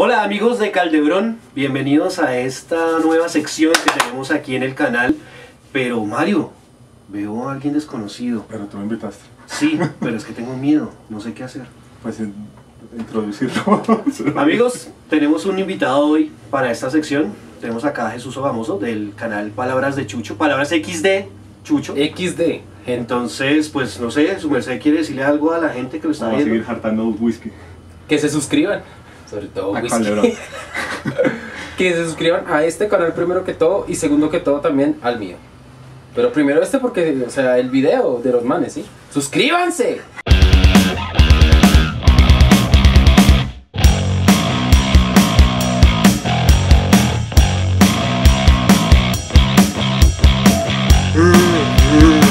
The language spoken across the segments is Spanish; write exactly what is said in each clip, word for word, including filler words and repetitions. Hola amigos de Caldebrón, bienvenidos a esta nueva sección que tenemos aquí en el canal. Pero Mario, veo a alguien desconocido. Pero tú me invitaste. Sí, pero es que tengo miedo, no sé qué hacer. Pues introducirlo. Amigos, tenemos un invitado hoy para esta sección. Tenemos acá a Jesús Sogamoso del canal Palabras de Chucho, Palabras equis de, Chucho equis de. Entonces, pues no sé, su merced quiere decirle algo a la gente que lo está Vamos viendo. Vamos a seguir hartando whisky. Que se suscriban, sobre todo a whisky. Que se suscriban a este canal primero que todo y segundo que todo también al mío. Pero primero este porque, o sea, el video de los manes, ¿sí? ¡Suscríbanse!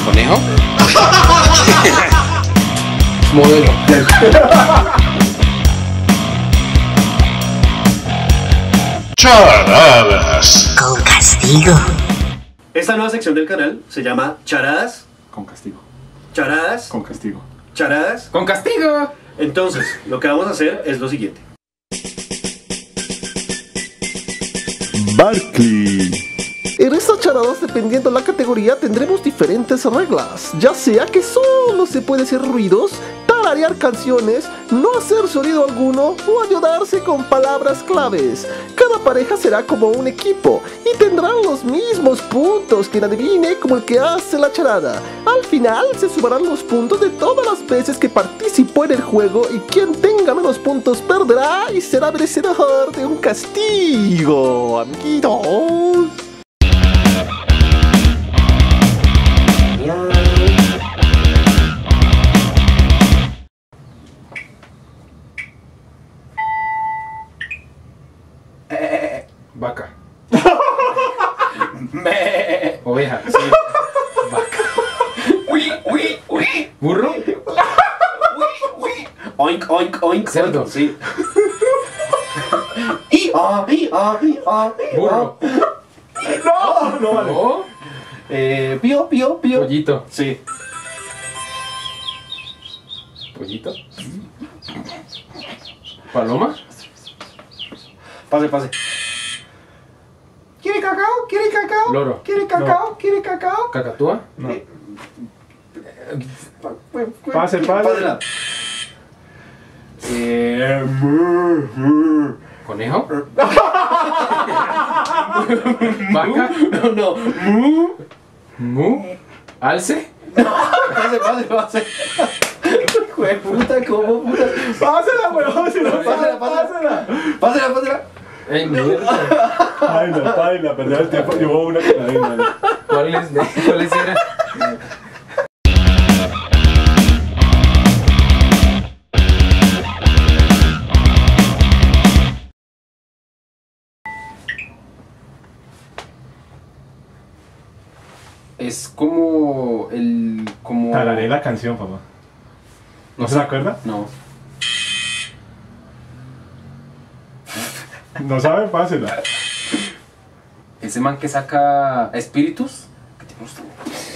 ¿Conejo? Modelo. Charadas con castigo. Esta nueva sección del canal se llama Charadas con castigo. Charadas con castigo. Charadas con castigo. Entonces, lo que vamos a hacer es lo siguiente. Barclay. En estas charadas, dependiendo la categoría, tendremos diferentes reglas, ya sea que solo se puede hacer ruidos, tararear canciones, no hacer sonido alguno o ayudarse con palabras claves. Cada pareja será como un equipo y tendrán los mismos puntos quien adivine como el que hace la charada. Al final se sumarán los puntos de todas las veces que participó en el juego y quien tenga menos puntos perderá y será merecedor de un castigo, amiguitos. Vaca. Me. Oveja. Sí. Vaca. Uy, uy, uy. Burro. Uy, uy. Oink, oink, oink. Cerdo. Sí. Y, ah, y, ah, y, ah, y, burro. No, no vale. No. Eh, pío, pío, pío. Pollito. Sí. Pollito. Paloma. Pase, pase. ¿Quiere cacao? ¿Quiere cacao? Loro. ¿Quiere cacao? No. ¿Quiere cacao? ¿Cacatúa? No. Eh, pase, pase. Eh, ¿Conejo? ¿Vaca? No, no. ¿Mu? ¿Mu? ¿Alce? No. Pase, pase, pase. Hijo de puta, ¿cómo puta? Pásela, weón. Pásela, pásela. Pásela, pásela. Pásela. Ay, mierda. Paila, paila, perder el tiempo. Llevó una con la misma. ¿Cuál es? ¿Cuál es? Era? Es como el... como... Tararé la canción, papá. ¿No, ¿No se la acuerda? No. No sabe, pásela. Ese man que saca espíritus, que tiene unos triángulos,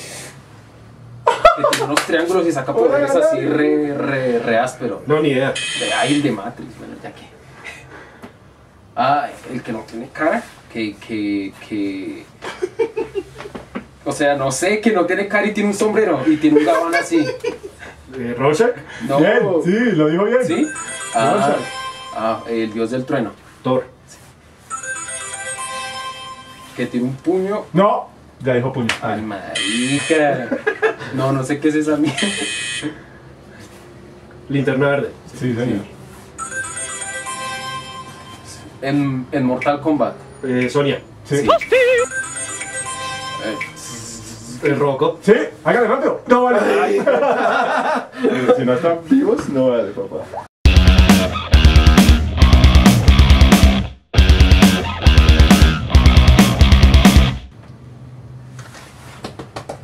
que tiene unos triángulos y saca poderes así re, re, re áspero. No, ni idea. Ay, el de Matrix, bueno, ya que. Ah, el que no tiene cara, que, que, que... O sea, no sé, que no tiene cara y tiene un sombrero y tiene un gabán así. ¿Eh, ¿Rorschach? No. Bien, sí, lo dijo bien. ¿Sí? Ah, ah, el dios del trueno. Thor. Sí. Que tiene un puño. No, ya dijo puño. Ay, marica. No, no sé qué es esa mierda. Linterna verde. Sí, sí señor. Sí. En, en Mortal Kombat. Eh, Sonya. Sí. Sí. El roco. Sí, hágale rápido. No vale. Si no están vivos, no vale, papá.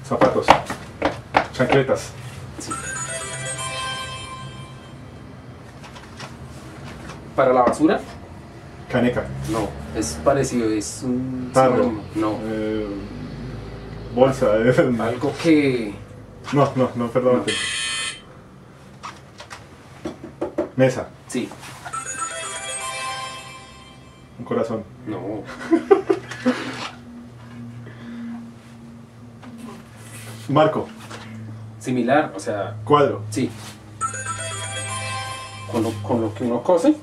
Zapatos. Chancletas. Sí. ¿Para la basura? Caneca. No, es parecido, es un... Tarro. No. Eh, bolsa. Algo que... No, no, no, perdón. No. Mesa. Sí. Un corazón. No. Marco. Similar, o sea... Cuadro. Sí. Con lo, con lo que uno cose.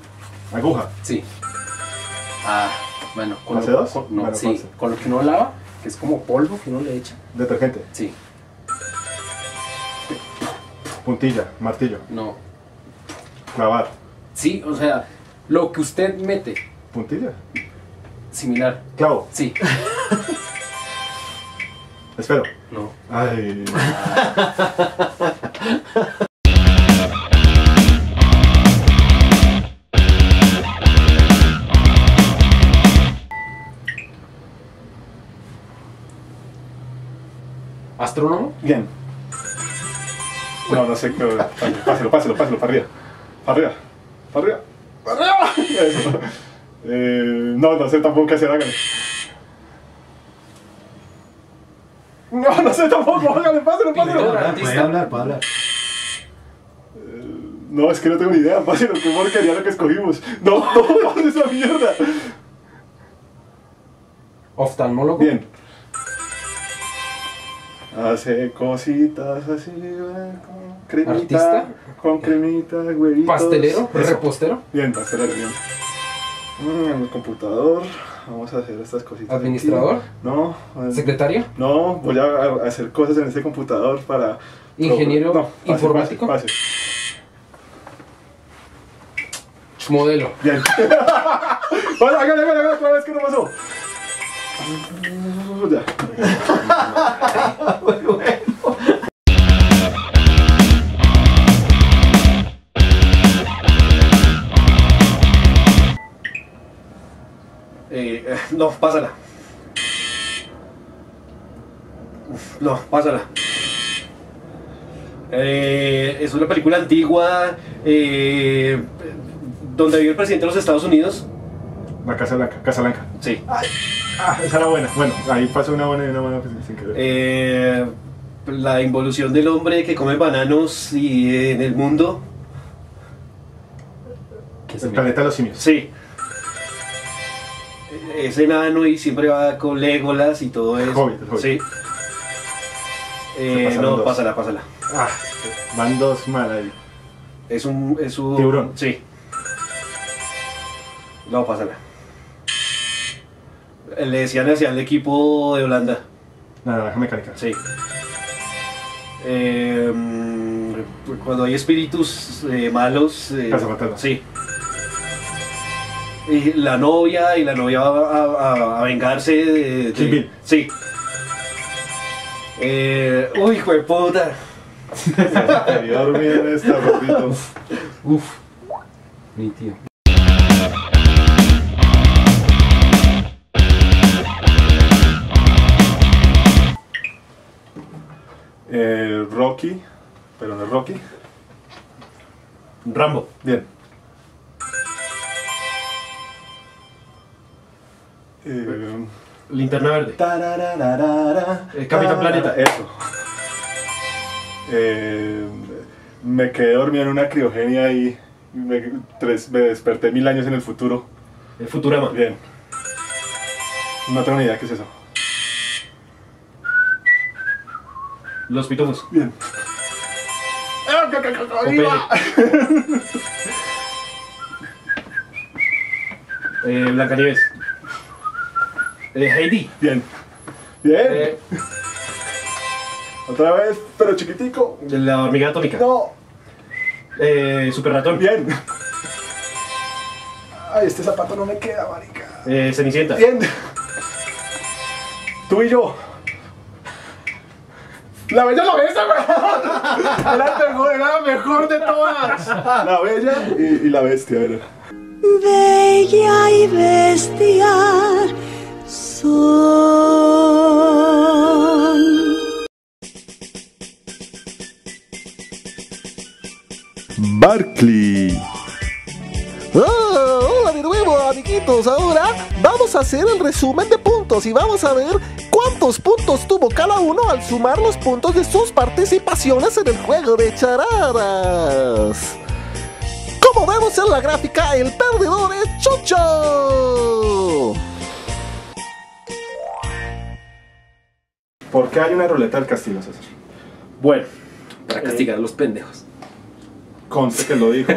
Aguja. Sí. Ah, bueno. Con lo, dos? Con, no, bueno, sí. Conce. Con lo que uno lava, que es como polvo que uno le echa. Detergente. Sí. Puntilla, martillo. No. Clavar. Sí, o sea, lo que usted mete. Puntilla. Similar. Clavo. Sí. Espero. No. Ay. ¿Astrónomo? Bien. No, no sé qué. Páselo, páselo, páselo, para arriba. Para arriba. Para arriba. Para arriba. Eso. Eh, no, no sé tampoco qué hacer, háganle. No, no sé tampoco, háganle, páselo, páselo. Puede hablar, puede hablar. Eh, no, es que no tengo ni idea, páselo, qué porquería lo que escogimos. No, no, no, esa mierda. Oftalmólogo. Bien. Hace cositas así, con cremita. ¿Artista? Con cremita, huevitos. ¿Pastelero? Eso. ¿Repostero? Bien, pastelero, bien. Mm, el computador, vamos a hacer estas cositas. ¿Administrador? Aquí. No. ¿Secretario? No, voy a hacer cosas en este computador para... ¿Ingeniero no, pase, informático? Pase, pase. Modelo. Bien. Vale, hágale, hágale, hágale, otra vez que no pasó. Muy bueno. Eh, no, pásala. No, pásala. Eh, es una película antigua eh, donde vivió el presidente de los Estados Unidos. La Casa Blanca, Casa Blanca. Sí. Ay. Ah, esa era buena. Bueno, ahí pasó una buena y una mala sin querer. Eh, la involución del hombre que come bananos y eh, en el mundo. El planeta de los simios. Sí. Es enano y siempre va con Legolas y todo eso. Hobbit, el Hobbit. Sí. Eh, no, dos. pásala, pásala. Ah, van dos mal ahí. Es un, es un... Tiburón. Sí. No, pásala. Le decían hacia el equipo de Holanda. La naranja mecánica. Sí. Eh, cuando hay espíritus eh, malos. Eh, Cazafantasmas. Sí. Y la novia y la novia va a, a, a vengarse de. de Bill. Sí. Eh, uy, hijo de puta. Quería dormir en esta, papito. Uf. Mi tío. Eh, Rocky, pero no es Rocky. Rambo, bien. Eh, Linterna verde. Tarararara, eh, Capitán Planeta. Eso. Eh, me quedé dormido en una criogenia y me, tres, me desperté mil años en el futuro. El Futurama. Bien. No tengo ni idea qué es eso. Los pitufos. Bien. eh, Blanca Nieves. Eh, Heidi. Bien. Bien. Eh. Otra vez, pero chiquitico. La hormiga atómica. No. Eh, Super ratón. Bien. Ay, este zapato no me queda, marica. Eh, Cenicienta. Bien. Tú y yo. La bella y la bestia, weón. Era la mejor de todas. La bella y, y la bestia, ¿verdad? Bella y bestia son. Barclay. Oh, hola de nuevo, amiguitos. Ahora vamos a hacer el resumen de puntos y vamos a ver cuántos puntos tuvo cada uno al sumar los puntos de sus participaciones en el juego de charadas. Como vemos en la gráfica, el perdedor es Chucho. ¿Por qué hay una ruleta del castigo, César? Bueno, para castigar eh, a los pendejos. Conste que lo dijo.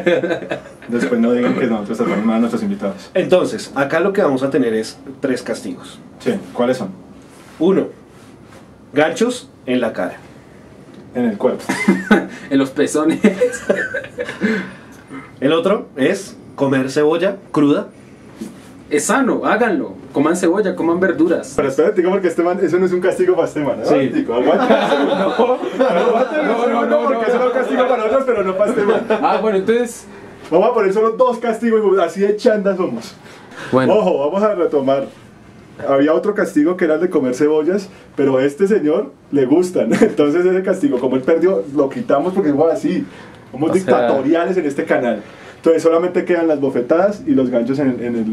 Después no digan que nosotros arruinamos a nuestros invitados. Entonces, acá lo que vamos a tener es tres castigos. Sí, ¿cuáles son? Uno, ganchos en la cara. En el cuerpo. En los pezones. El otro es comer cebolla cruda. Es sano, háganlo. Coman cebolla, coman verduras. Pero espérate, porque este man, eso no es un castigo para este man. ¿Eh? Sí. Tico, aguante. No, no, no, no, porque eso no es un castigo para otros, pero no para este man. Ah, bueno, entonces vamos a poner solo dos castigos, así de chandas somos. Bueno. Ojo, vamos a retomar. Había otro castigo que era el de comer cebollas, pero a este señor le gustan. Entonces ese castigo, como él perdió, lo quitamos porque igual así. Somos o dictatoriales sea... en este canal. Entonces solamente quedan las bofetadas y los ganchos en, en el...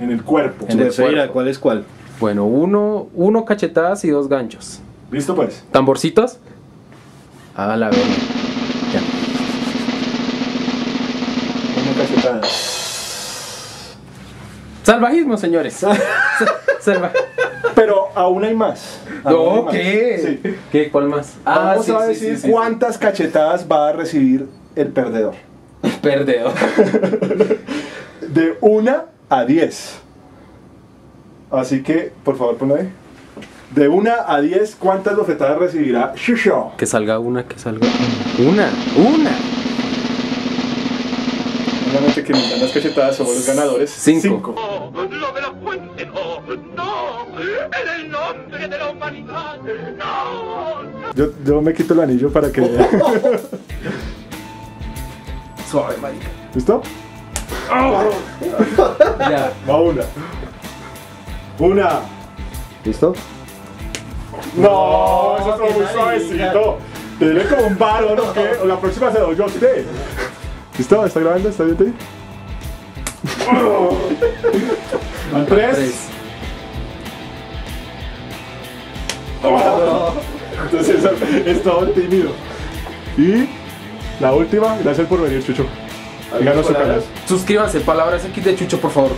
En el cuerpo. En el cuerpo. ¿Cuál es cuál? Bueno, uno, uno cachetadas y dos ganchos. ¿Listo pues? ¿Tamborcitos? A la verga. Ya. Una cachetada. Salvajismo, señores. Salva. Pero aún hay más. Aún no, hay ¿qué? Más. Sí. ¿Qué? ¿Cuál más? Ah, Vamos sí, a decir sí, sí, cuántas sí. cachetadas va a recibir el perdedor. El perdedor. De una... a diez. Así que, por favor, ponlo ahí. De una a diez, ¿cuántas bofetadas recibirá Chucho? Que salga una, que salga una. Una, una. Solamente que nos dan las cachetadas somos los ganadores. Cinco. Cinco. Oh, no me lo cuenten, oh, no. En el nombre de la humanidad, no. Yo, yo me quito el anillo para que... Suave, marica. ¿Listo? Oh. Ya. Va una. Una. ¿Listo? No, no eso es muy suavecito. Tiene como un varón, ¿no? ¿Qué? O la próxima se doy yo a usted. ¿Listo? ¿Está grabando? ¿Está bien? Oh. Al tres. tres. Oh. Entonces es todo tímido. Y la última, gracias por venir, Chucho. Díganos su canal. Suscríbanse, Palabras X D, Chucho, por favor.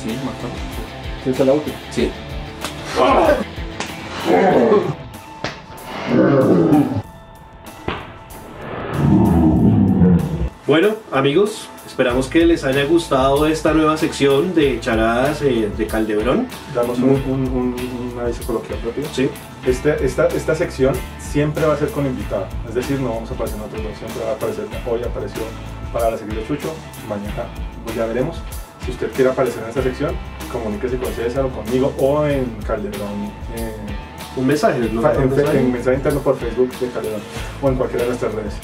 Sí, matamos. ¿Sí es el auto? Sí. Bueno, amigos, esperamos que les haya gustado esta nueva sección de charadas eh, de Caldebrón. Damos un, un, un, un aviso coloquial propio. Sí. Este, esta, esta sección siempre va a ser con invitado. Es decir, no vamos a aparecer nosotros, siempre va a aparecer. Hoy apareció para la seguida Chucho, mañana pues ya veremos. Si usted quiere aparecer en esta sección, comuníquese con César o conmigo o en Caldebrón. Eh, un mensaje, ¿no? En, un mensaje. En mensaje interno por Facebook de Caldebrón o en cualquiera de nuestras redes.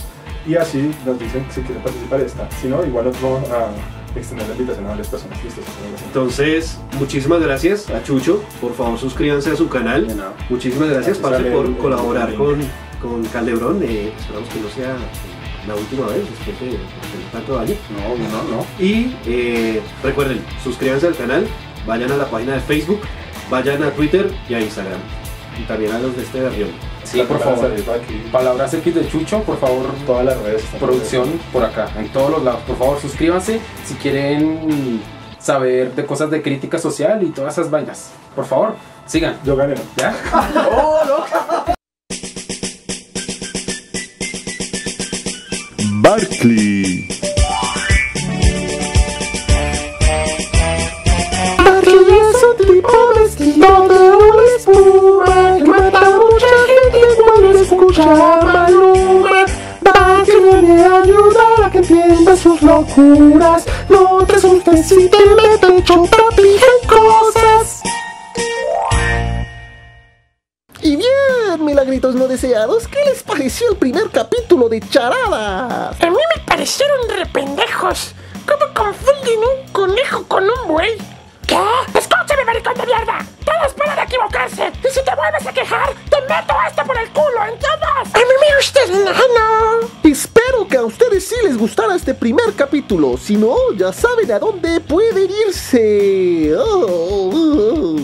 Y así nos dicen si quieren participar esta. Si no, igual nos vamos a extender la invitación a varias personas. Listo, entonces, muchísimas gracias a Chucho. Por favor, suscríbanse a su canal. Muchísimas gracias, parce, por el, colaborar el, con, con Caldebrón. Eh, esperamos que no sea... la última vez, después de tanto daño. No, no, no. Y eh, recuerden, suscríbanse al canal, vayan a la página de Facebook, vayan a Twitter y a Instagram. Y también a los de este barrio. Sí, por favor. Palabras X de Chucho, por favor. Todas las redes. Producción por acá, en todos los lados. Por favor, suscríbanse si quieren saber de cosas de crítica social y todas esas vainas. Por favor, sigan. Yo gané. ¿Ya? ¡Oh, loca! Barclay. Barclay es un tipo vestido de una espuma que mata a mucha gente cuando escucha a Maluma. Barclay viene a ayudar a que entiendas sus locuras. No te asustes si te mete chota pija y cosas. Y bien, milagritos no deseados, ¿qué les pareció el primer capítulo de Charadas? A mí me parecieron rependejos. ¿Cómo confunden un conejo con un buey? ¿Qué? ¡Escúchame, maricón de mierda! ¡Todos pueden equivocarse! ¡Y si te vuelves a quejar, te meto hasta por el culo! ¿Entiendes? ¡A mí me gusta el nano! Espero que a ustedes sí les gustara este primer capítulo. Si no, ya saben a dónde pueden irse. Oh, oh, oh.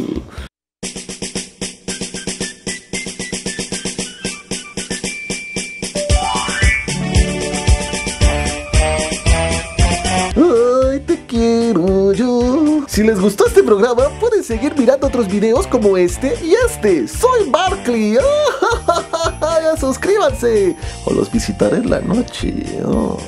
Si les gustó este programa, pueden seguir mirando otros videos como este y este. Soy Barclay. ¡Oh! Suscríbanse o los visitaré en la noche. ¡Oh!